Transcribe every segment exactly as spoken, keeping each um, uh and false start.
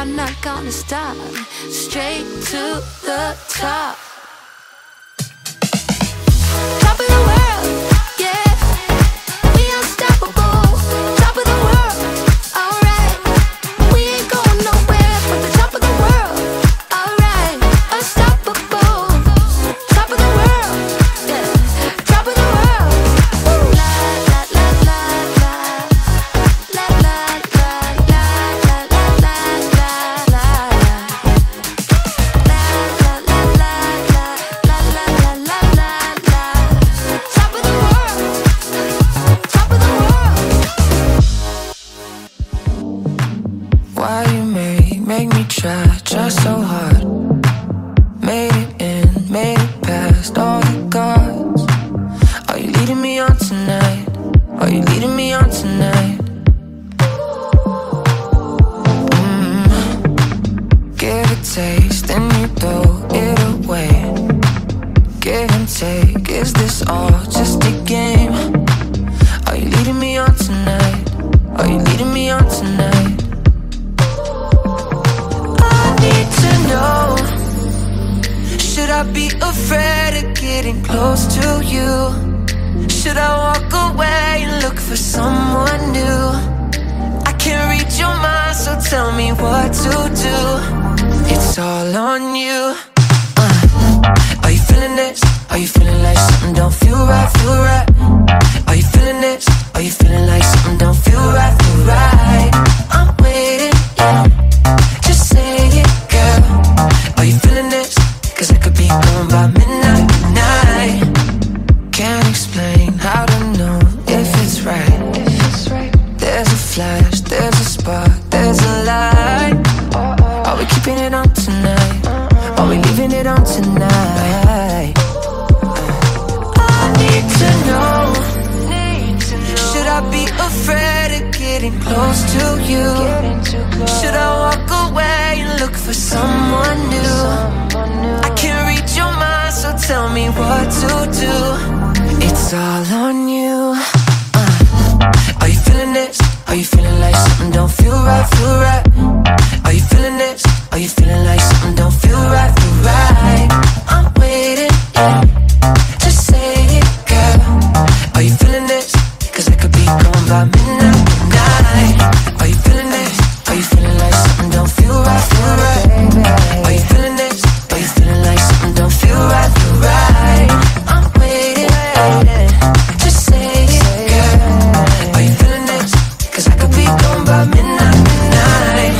I'm not gonna stop. Straight to the top. Top of the world, yeah. We unstoppable. Top of the world, alright. We ain't going nowhere but the top of the world, alright. Unstoppable. Top of the world, yeah. Top of the world. La la la la la la la la la la la la Why you make, make me try, try so hard. Made it in, made it past all the gods. Are you leading me on tonight? Are you leading me on tonight? Mm. Give a taste and you throw it away. Give and take, is this all just a game? Are you leading me on tonight? Are you leading me on tonight? Should I be afraid of getting close to you? Should I walk away and look for someone new? I can't read your mind, so tell me what to do. It's all on you. uh. Are you feeling this? Are you feeling like something don't feel right, feel right? Are you feeling this? Are you feeling like something don't feel right, feel right? I'm waiting, yeah. Just say it, girl. Are you feeling this? 'Cause I could be gone by midnight, night. Can't explain how to know if it's right. If it's right. There's a flash, there's a spark, there's a light. Are we keeping it on tonight? Are we leaving it on tonight? I need to know. Should I be afraid of getting close to you? Should I walk away and look for someone new? I can't read your mind, so tell me what to do. It's all on you. uh. Are you feeling this? Are you feeling like something don't feel right, feel right? Are you feeling this? Are you feeling like something don't feel right, feel right? I'm waiting, yeah. Just say it, girl. Are you feeling this? 'Cause I could be gone by midnight, night. Are you feeling this? Are you feeling like something don't feel right, feel right? Are you feeling this? Are you feeling like something don't feel right, feel right? I'm waiting, waiting. Just say it, girl. Are you feeling this? 'Cause I could be gone by midnight, night.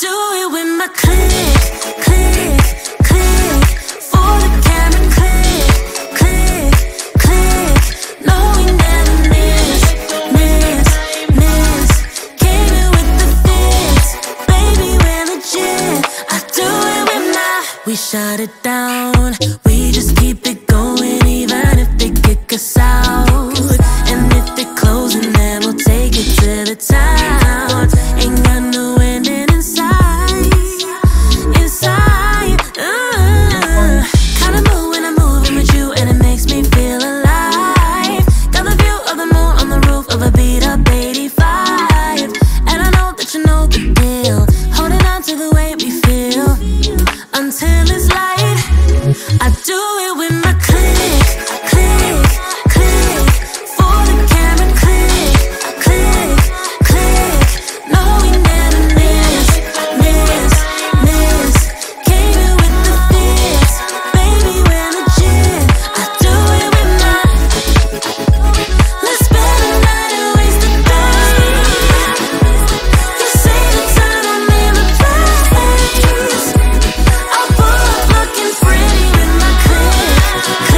do it with my click, click, click. For the camera, click, click, click. Knowing that I miss, miss, miss. Came in with the fix, baby, we're legit. I do it with my, we shut it down. We just keep it going even if they kick us out. And if they're closing, then we'll take it to the town. Ain't got no ending inside, inside. Uh, kinda move when I'm moving with you, and it makes me feel alive. Got the view of the moon on the roof of a beat-up eighty-five, and I know that you know the deal. Holding on to the way we feel until it's light. I do it with my click, click, click. For the camera, click, click, click. Knowing that I miss, miss, miss. Came in with the fix, baby, we're legit. I do it with my, let's spend the night and waste the day. You say the time I'm in the place. I'll pull up looking pretty with my click, click, click,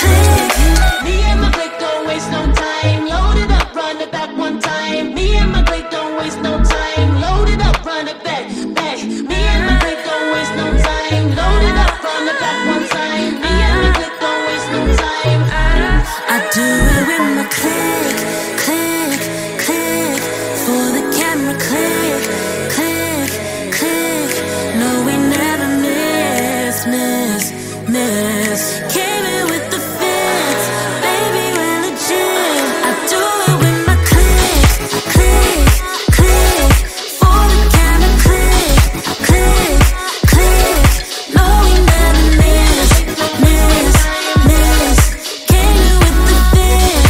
click. Me and my click don't waste no time. Load it up, run it back one time. Me and my click don't waste no time. Load it up, run it back, back. Me and my click don't waste no time. Load it up, run it back one time. Me and my click don't waste no time. I do it with my click, click, click. For the camera, click, click, click. No, we never miss, miss, miss. Came in with the fix, baby, we're legit. I do it with my click, click, click. For the camera, click, click, click. Knowing that I miss, miss, miss. Came in with the fix,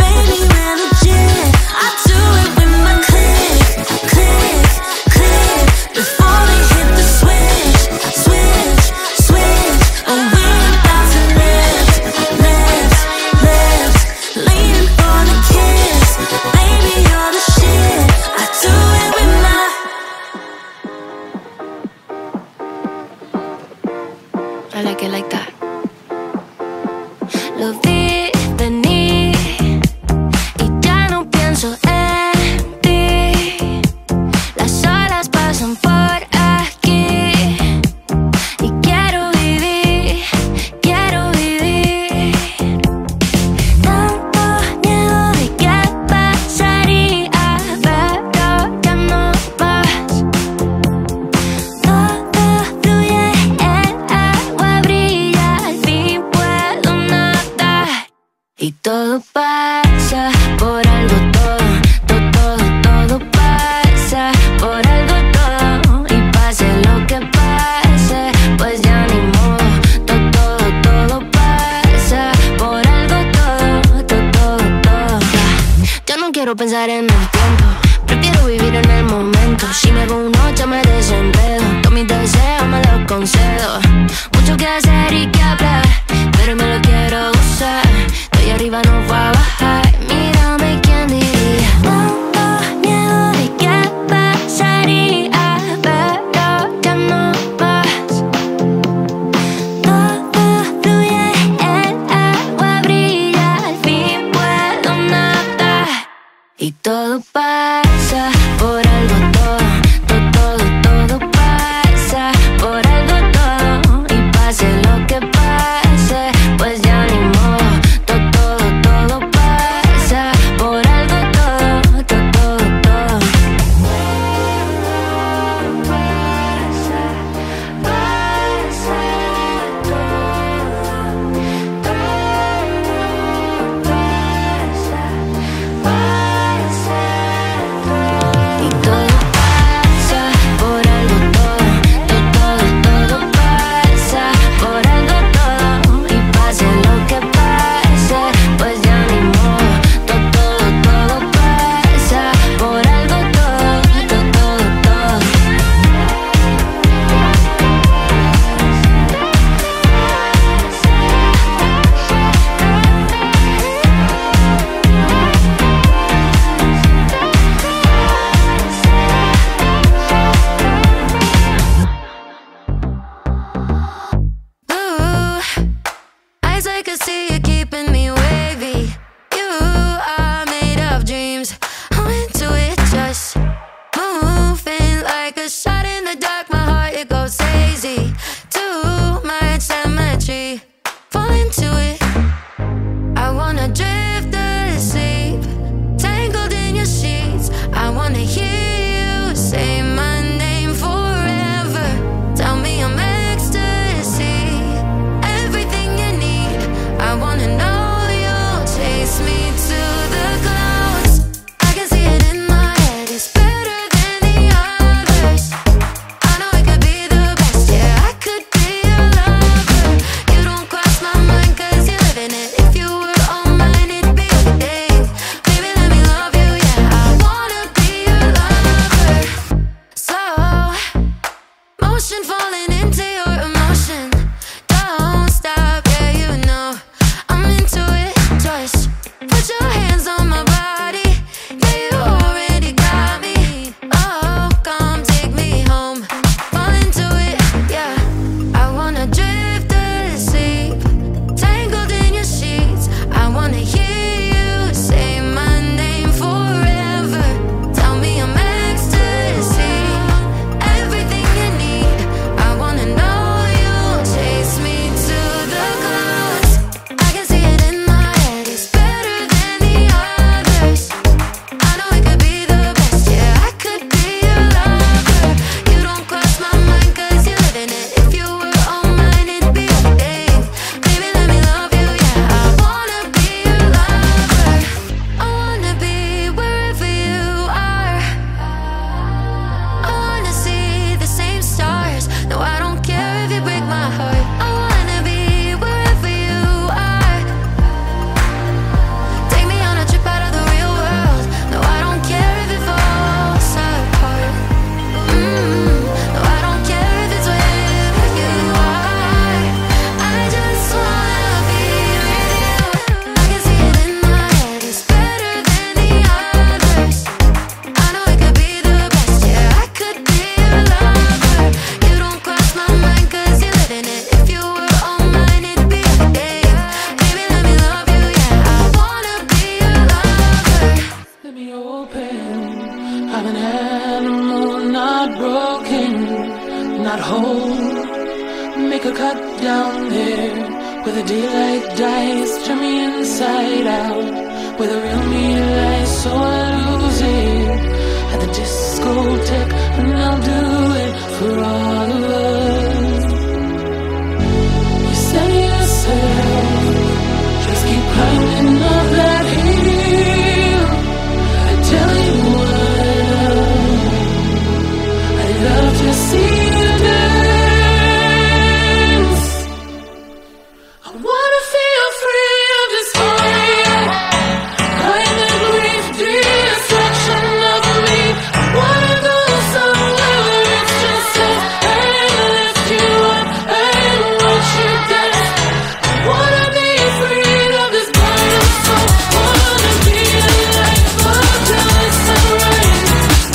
baby, we're legit. I do it with my click, click, click. Before they hit the switch, switch, switch. Oh, we're about to lift, lift, lift. Leaning for the kiss, baby, you're the shit. I do it with my, I like it like that. Lo vi venir y ya no pienso en ti. Las horas pasan por aquí y quiero vivir, quiero vivir. Tanto miedo de qué pasaría, pero ya no más. Todo fluye, el agua brilla, al fin puedo nadar. Y todo pasa por algo, todo, todo, todo, todo pasa por algo, todo. Y pase lo que pase, pues ya ni modo. Todo, todo, todo pasa por algo, todo, todo, todo, todo. Yo no quiero pensar en el tiempo, prefiero vivir en el momento. Si me hago un ocho me desenredo, todos mis deseos me los concedo. Mucho que hacer y que hablar, pero me lo quiero usar. Estoy arriba, no voy a bajar, mírame, quién diría. Tanto miedo de qué pasaría, pero ya no más. Todo fluye, el agua brilla, al fin puedo nadar. Y todo pasa por algo, todo, todo, todo, todo pasa por algo, todo. Y pase lo que pase, pues ya ni modo. Todo, todo, todo pasa por algo, todo, todo, todo, todo. Pasa, pasa todo. Todo pasa, pasa todo. Y todo pasa. I'm an animal, not broken, not whole. Make a cut down there, where the daylight dies, turn me inside out, where the real me lies, so I lose it at the discotheque, and I'll do it for all of us. You said yourself, just keep climbing up that hill. I tell you what, I love to see you dance. I wanna feel free of this story, find the brief destruction of me. I wanna go somewhere where it's just safe, and lift you up and watch you dance. I wanna be free of this burden, so wanna be alive until the sunrise. I wanna feel free of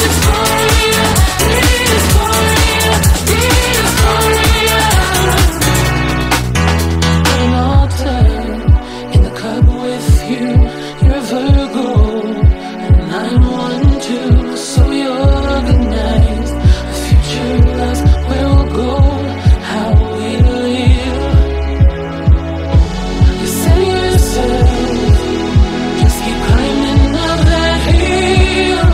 this story, this story, this story. An altar in the club with you, you're a Virgo and I'm one too, so we organize a future us where we'll go, how we live. You said yourself, just keep climbing up that hill.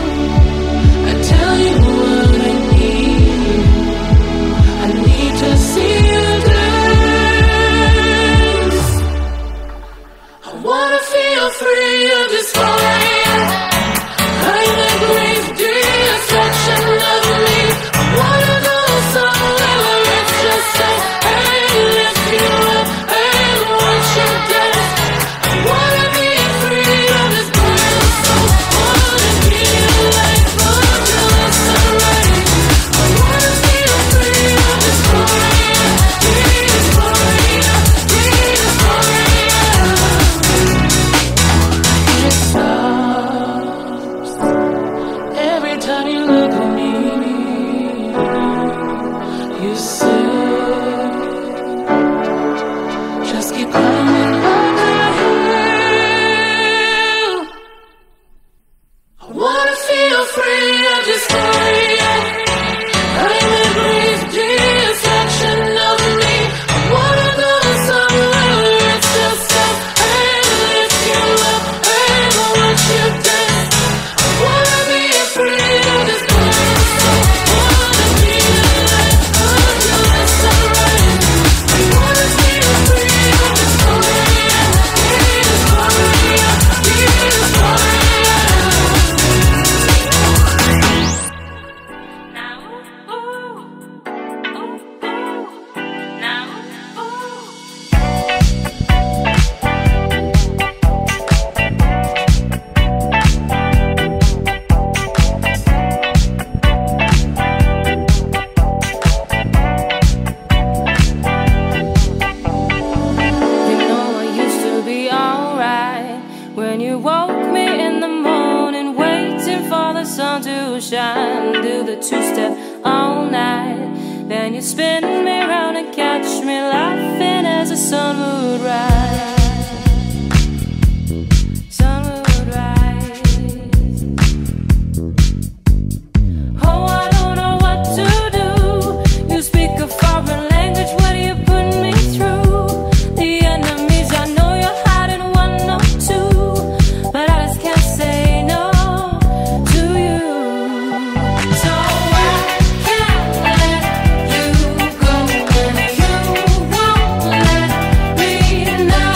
I tell you what I need, I need to see you dance. I wanna feel free of this fire, I'm the brief destruction of me. I wanna go somewhere where it's just safe, and lift you up and watch you dance. I wanna be free of this burden, so wanna be alive until the sunrise. I wanna feel free of this story, this story, this story. It stops every time you look at me. You said, just keep climbing up that hill. I wanna feel free of this story. I'm a brief destruction of me. I wanna go somewhere where it's just safe, and lift you up and watch you dance. I wanna be free of this burden, so wanna be alive until the sunrise. I wanna feel free of this story, this story, this story. Now, ooh, ooh, ooh. Now, ooh. You know I used to be alright when you woke me in the morning, waiting for the sun to shine. Do the two-step all night, then you spin me round and catch me laughing as the sun would rise. Sun would rise. Oh, I don't know what to do. You speak a foreign language, what do you put me through? The enemies, I know you're hiding one or two, but I just can't say no to you. So I can't let you go, and you won't let me know.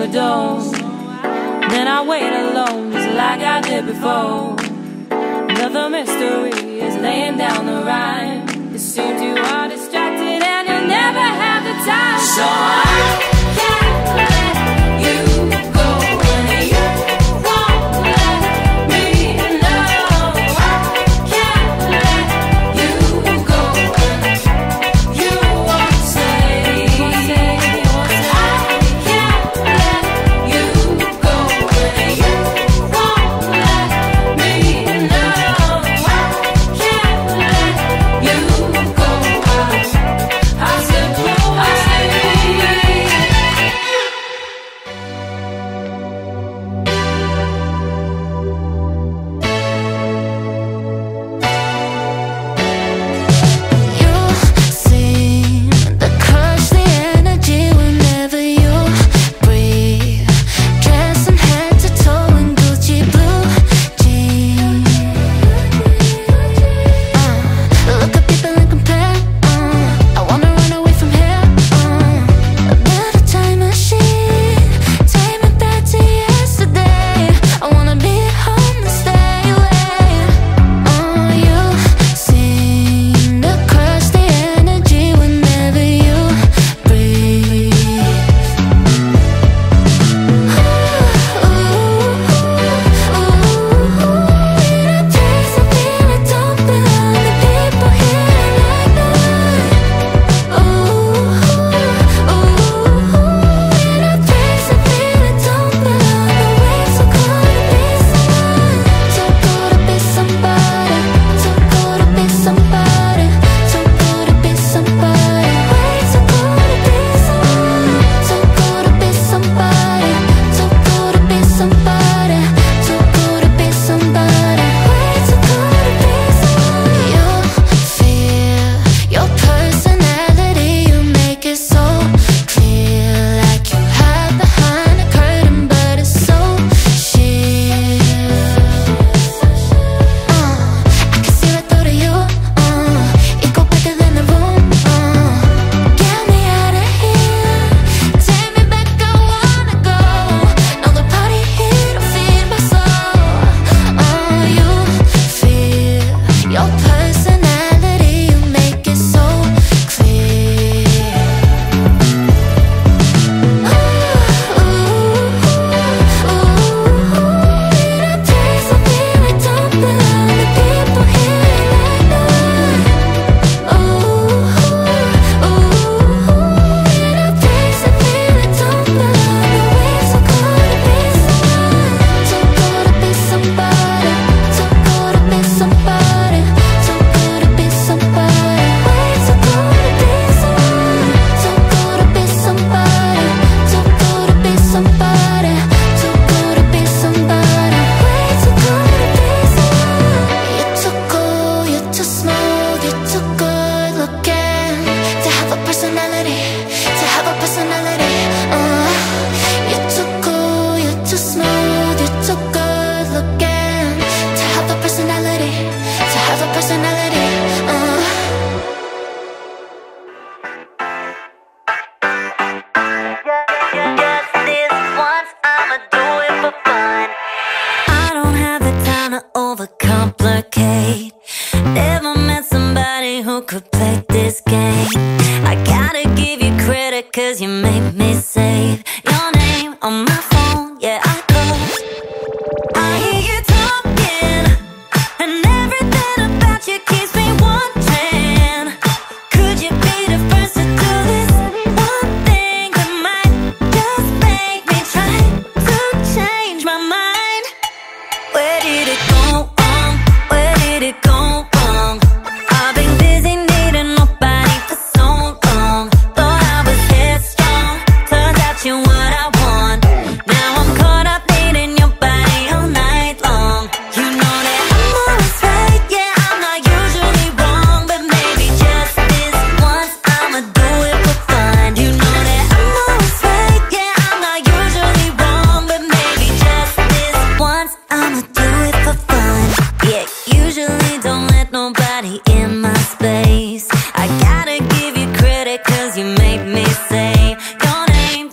the door. Then I wait alone, just like I did before. Another mystery is laying down the rhyme. It seems you are distracted and you'll never have the time. So I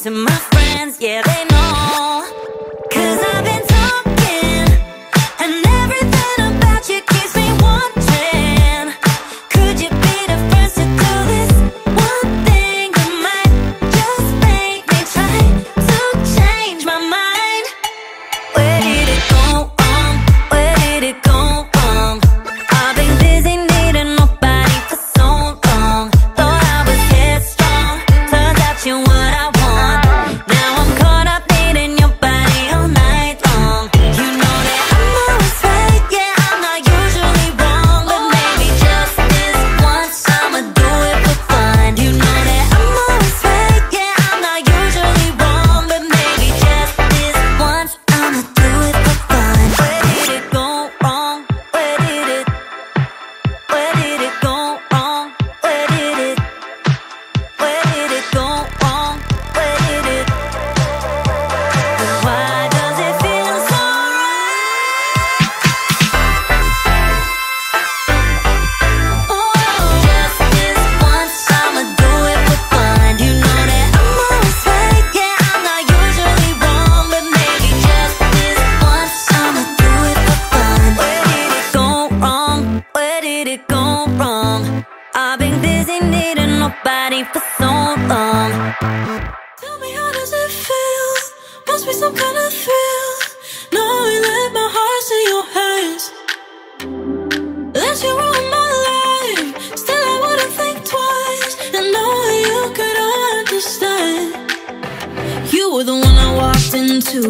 to my friends, yeah, they know. nobody for so long. Tell me, how does it feel? Must be some kind of thrill, knowing that my heart's in your hands. That you ruined my life, still I wouldn't think twice. And knowing you could understand. You were the one I walked into,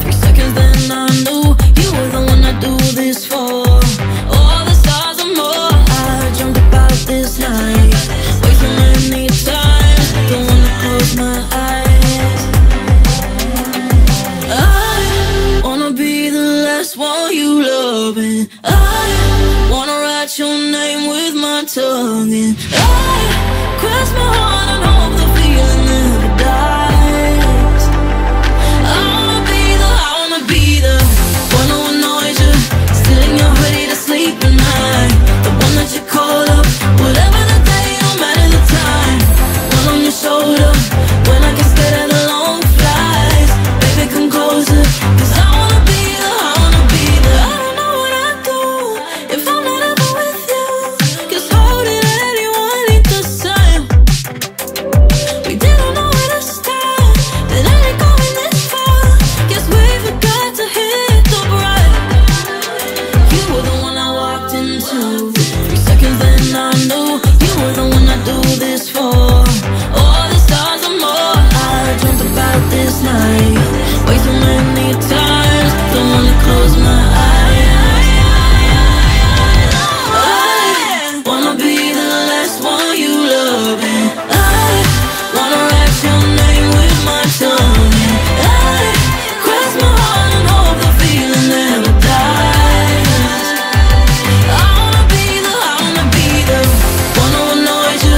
three seconds then I knew. You were the one I do this for. I wanna write your name with my tongue, and I cross my heart and hope the feeling never dies. I wanna be the, I wanna be the one who annoys you, stealing your hoodie to sleep at night. The one that you call up, whatever the day, no matter the time. One on your shoulder, when I can stare at the long flies. Baby, come closer, cause I wanna be the, I wanna be the. I don't know what I do if I'm not ever with you, cause holding anyone ain't the same. We didn't know it this time, that I ain't going this far. Guess we forgot to hit the bright. You were the one I walked into, three seconds then I knew. You were the one I do this for. All the stars and more I dreamt about this night. Way too many times, don't wanna close my eyes. I wanna be the last one you love, and I wanna write your name with my tongue, and I cross my heart and hope the feeling never dies. I wanna be the, I wanna be the one who annoys you,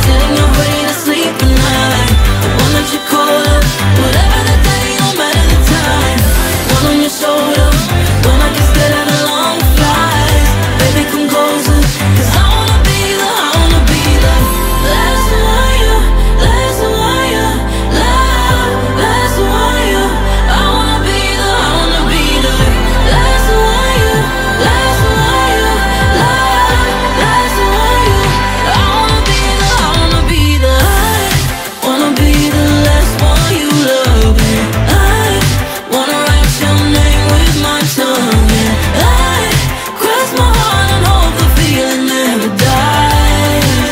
stealing your way to sleep at night. The one that you call up, whatever the day, no matter the time. One on your shoulder, when I can stare at the long flies. Baby, come closer, cause I wanna be the, I wanna be the last one you, last one you love, last one you. I wanna be the, I wanna be the last one you, last one you love, last one you. I wanna be the, I wanna be the, I wanna be the last one you love, and I wanna write your name with my tongue, and I cross my heart and hope the feeling never dies. I wanna be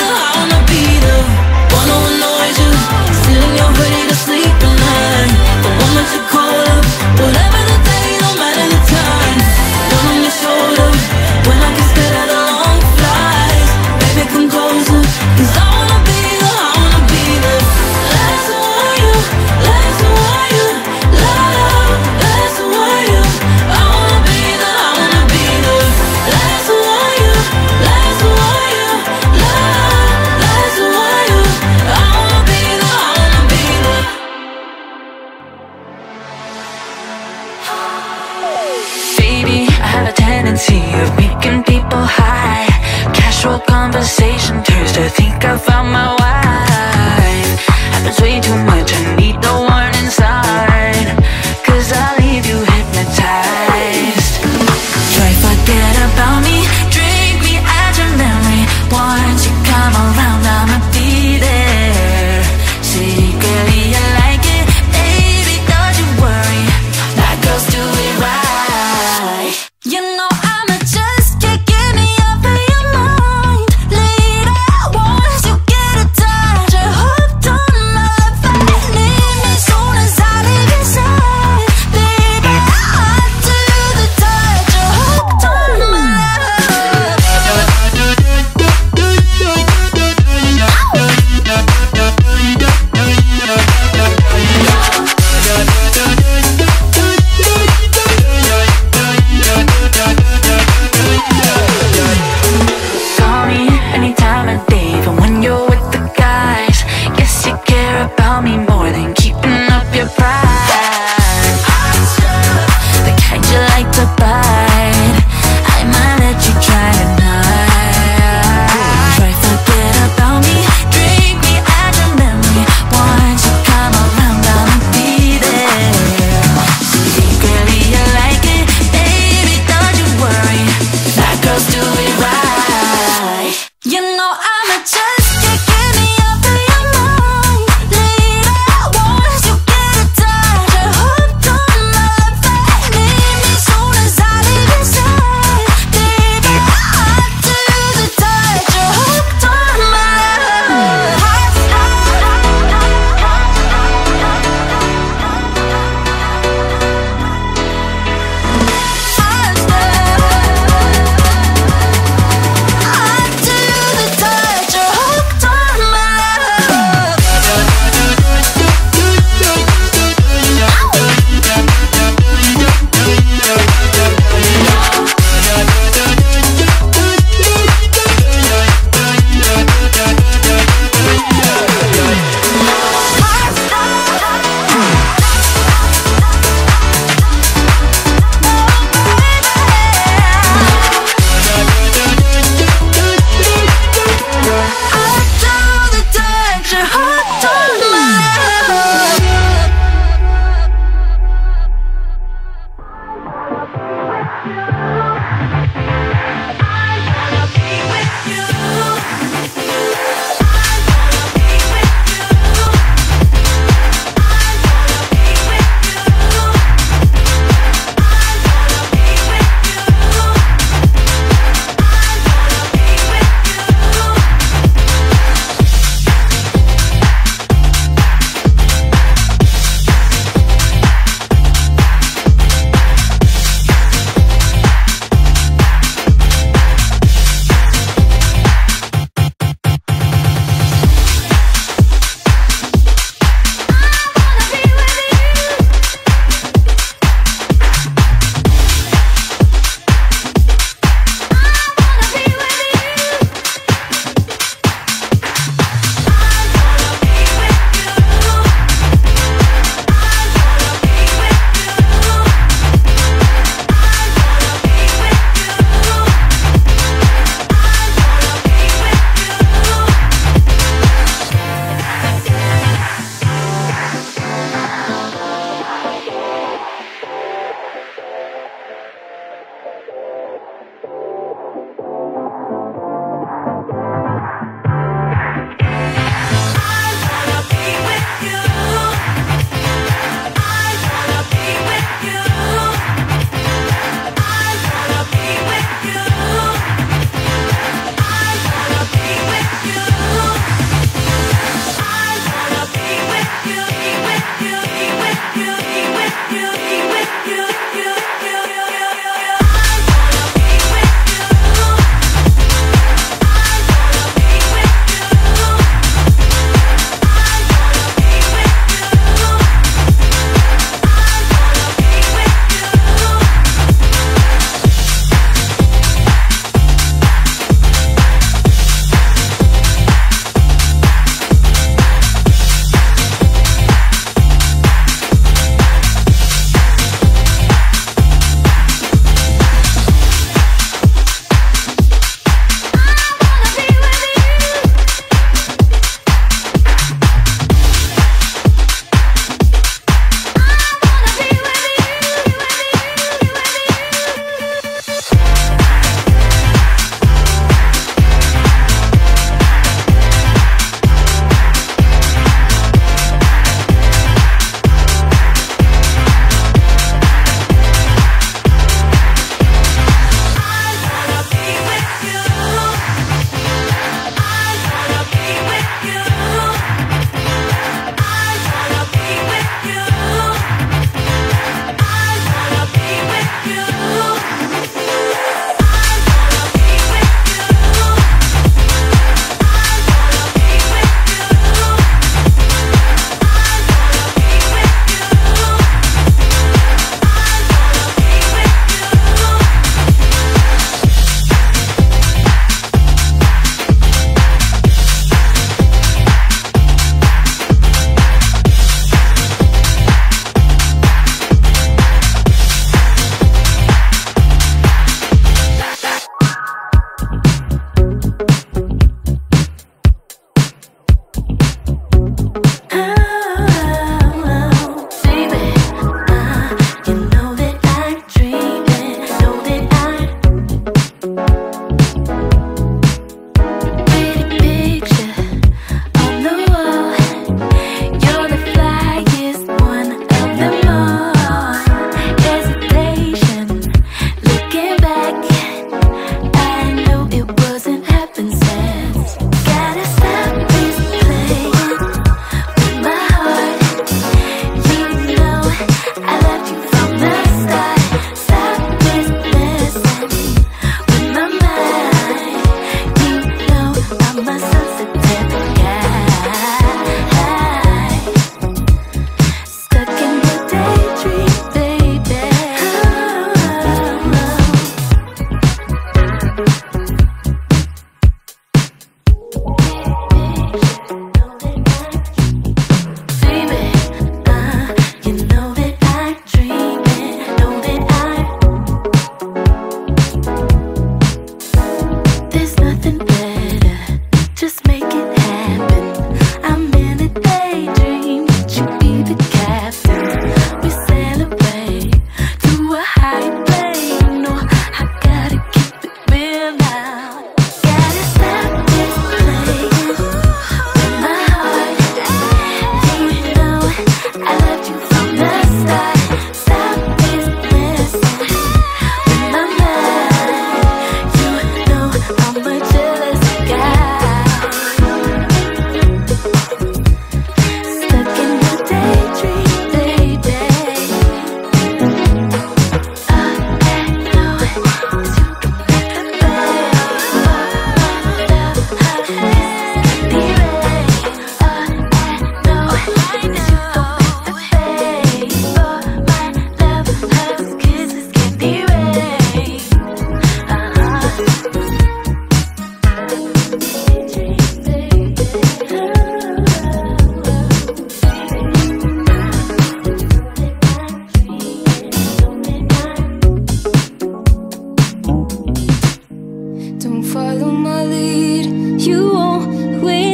the, I wanna be the one who annoys you, stealing your hoodie to sleep at night. The one that you call up, whatever the day, no matter the time. One on your shoulder, when I can stare at the long flies. Baby, come closer, cause I wanna be the, I wanna be the last one you, last one you love, last one you. I wanna be the, I wanna be the last one you, last one you love, last one you. I wanna be the, I wanna be the. Baby, I have a tendency of making people high. Casual conversation turns to think I found my wife. Happens way too much, I need no warning sign, cause I leave you hypnotized. Try forget about me, drink me at your memory. Once you come around, I'ma be there. Secretly I like it, baby, don't you worry. Bad girls do it right. You know I'ma just kick me off of your mind. Later, once you get it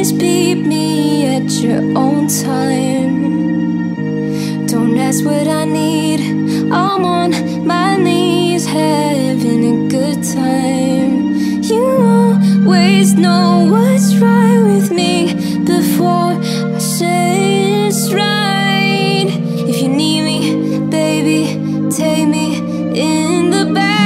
Please beat me at your own time. Don't ask what I need, I'm on my knees having a good time. You always know what's right with me before I say it's right. If you need me, baby, take me in the back.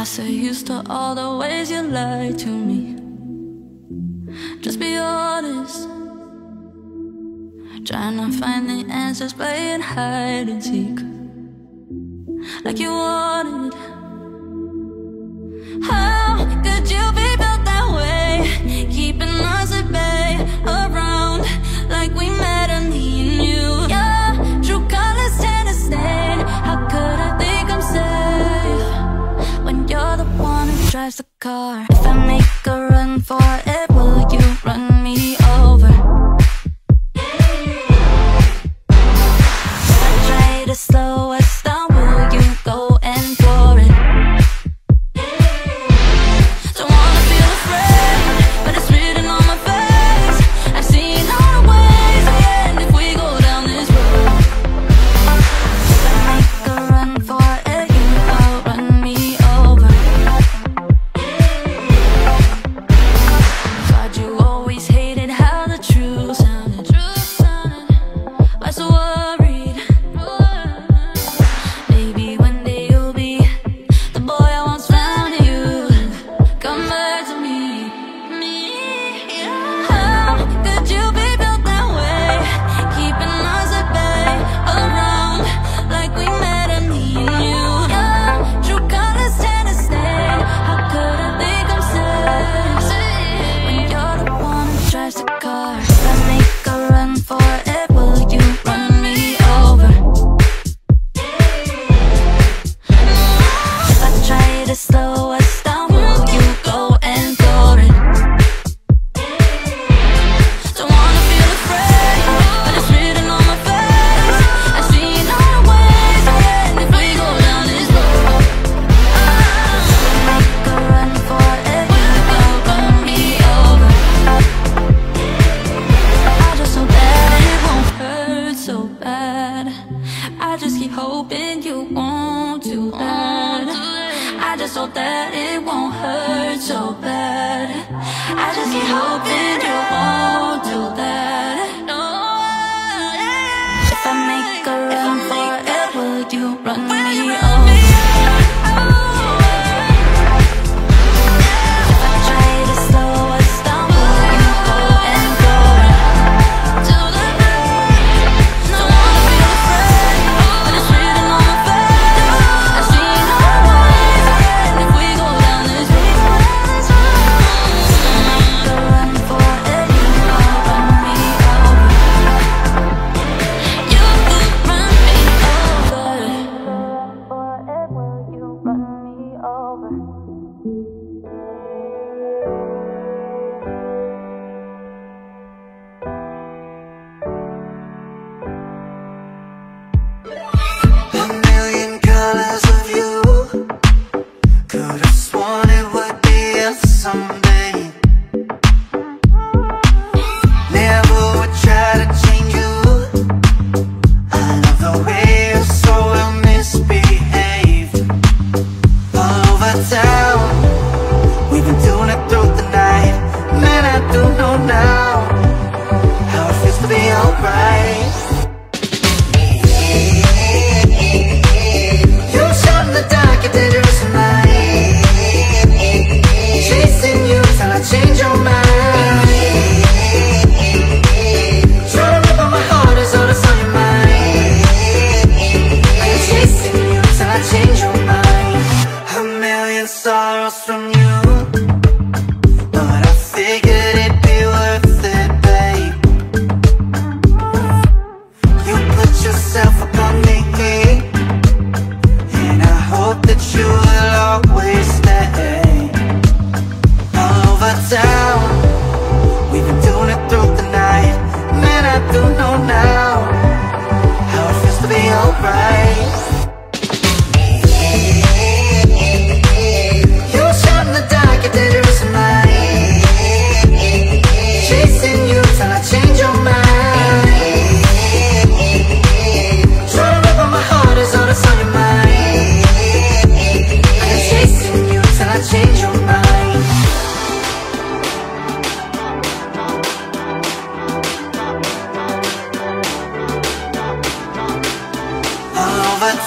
I say used to all the ways you lied to me. Just be honest. Trying to find the answers, playing hide and seek like you wanted. How could you be built that way? Keeping us at bay, around like we met and me and you. Your true colors tend to stain. How could I think I'm safe when you're the one who drives the car? If I make a run for it, will you run me over? The slowest down, will you go and for it? Don't wanna feel afraid, but it's written on my face. I've seen all the ways we end if we go down this road. If I make a run for it, you will run me over. Thought you always hated how the truth sounded. Why so worried?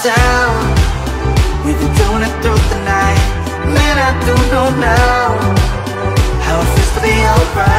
Down. We've been doing it through the night, I do know now how it feels to be alright.